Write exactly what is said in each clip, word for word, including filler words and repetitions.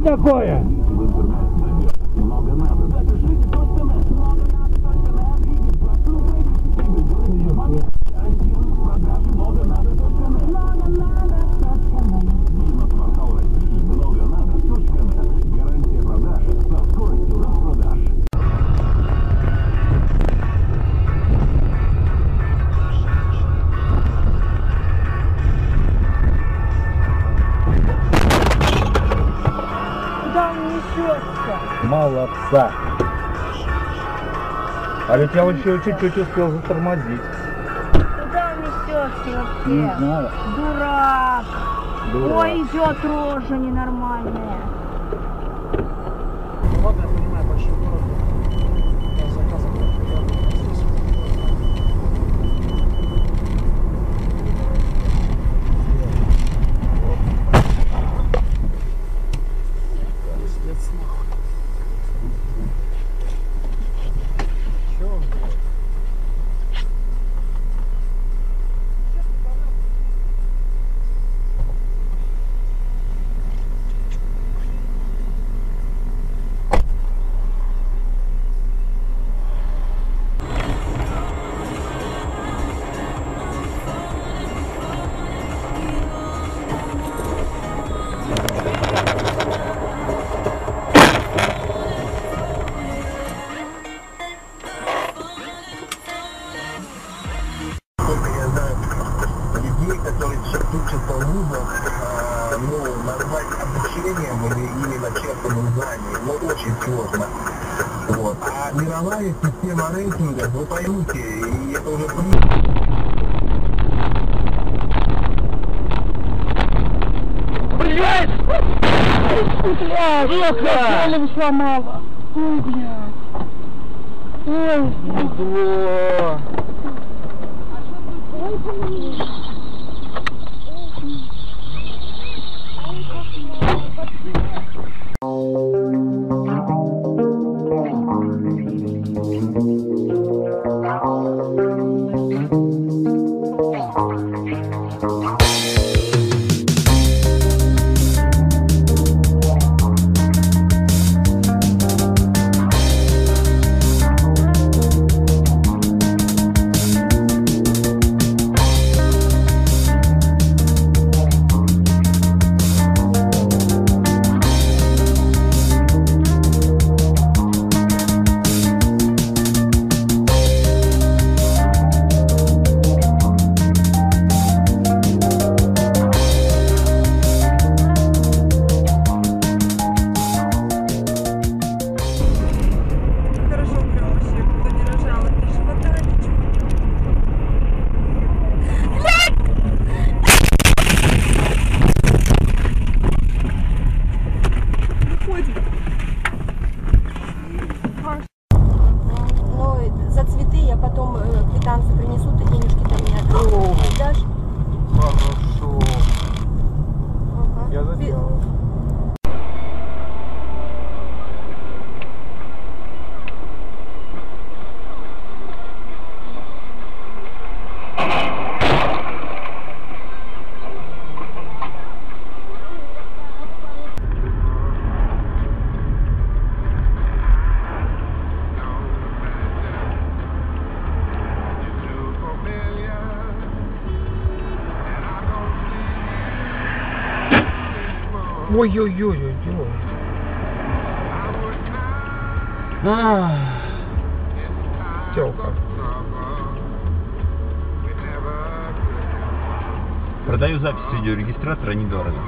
что такое? Молодца! А ведь я еще чуть-чуть успел затормозить. Куда он несешься вообще? Не знаю. Дурак! Дурак! Ой, идет рожа ненормальная. Ну ладно, я понимаю, большой город. Я заказывал, я был здесь. Пиздец нахуй. Система рейтинга, вы поймите, и это уже блять! Блять! Я голову сломала! Ой, блядь! Ой, бедло! Ой, блядь! Ой-ой-ой-ой-ой. А-а-а. Телка. Продаю запись видеорегистратора недорого.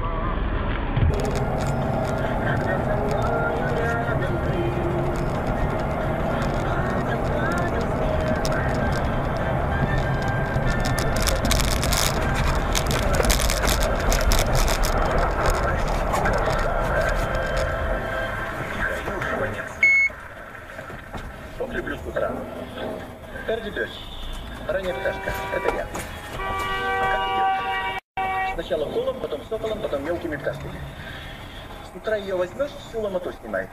Ее возьмешь, всю ломоту снимает.